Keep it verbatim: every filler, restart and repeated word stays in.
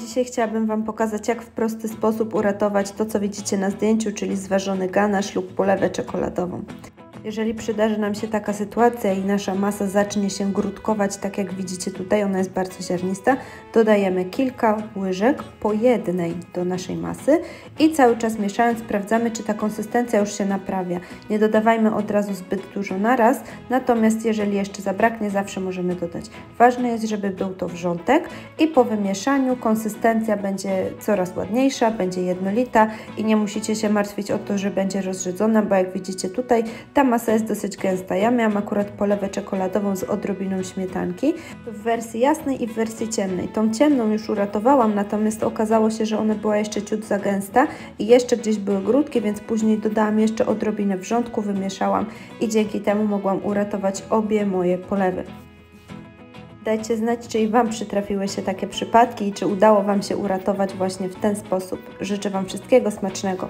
Dzisiaj chciałabym Wam pokazać, jak w prosty sposób uratować to, co widzicie na zdjęciu, czyli zważony ganasz lub polewę czekoladową. Jeżeli przydarzy nam się taka sytuacja i nasza masa zacznie się grudkować, tak jak widzicie tutaj, ona jest bardzo ziarnista, dodajemy kilka łyżek, po jednej do naszej masy i cały czas mieszając sprawdzamy, czy ta konsystencja już się naprawia. Nie dodawajmy od razu zbyt dużo naraz, natomiast jeżeli jeszcze zabraknie, zawsze możemy dodać. Ważne jest, żeby był to wrzątek i po wymieszaniu konsystencja będzie coraz ładniejsza, będzie jednolita i nie musicie się martwić o to, że będzie rozrzedzona, bo jak widzicie tutaj, ta masa Masa jest dosyć gęsta. Ja miałam akurat polewę czekoladową z odrobiną śmietanki w wersji jasnej i w wersji ciemnej. Tą ciemną już uratowałam, natomiast okazało się, że ona była jeszcze ciut za gęsta i jeszcze gdzieś były grudki, więc później dodałam jeszcze odrobinę wrzątku, wymieszałam i dzięki temu mogłam uratować obie moje polewy. Dajcie znać, czy i Wam przytrafiły się takie przypadki i czy udało Wam się uratować właśnie w ten sposób. Życzę Wam wszystkiego smacznego.